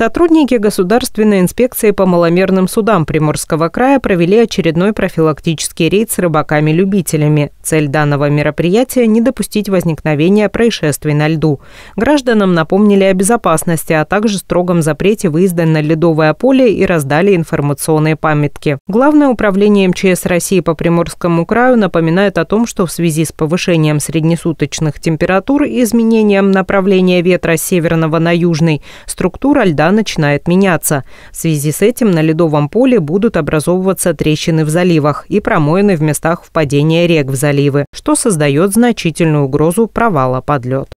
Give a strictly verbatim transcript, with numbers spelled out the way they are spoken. Сотрудники Государственной инспекции по маломерным судам Приморского края провели очередной профилактический рейд с рыбаками-любителями. Цель данного мероприятия – не допустить возникновения происшествий на льду. Гражданам напомнили о безопасности, а также строгом запрете выезда на ледовое поле и раздали информационные памятки. Главное управление эм че эс России по Приморскому краю напоминает о том, что в связи с повышением среднесуточных температур и изменением направления ветра с северного на южный, структура льда начинает меняться. В связи с этим на ледовом поле будут образовываться трещины в заливах и промоины в местах впадения рек в заливы, что создает значительную угрозу провала под лед.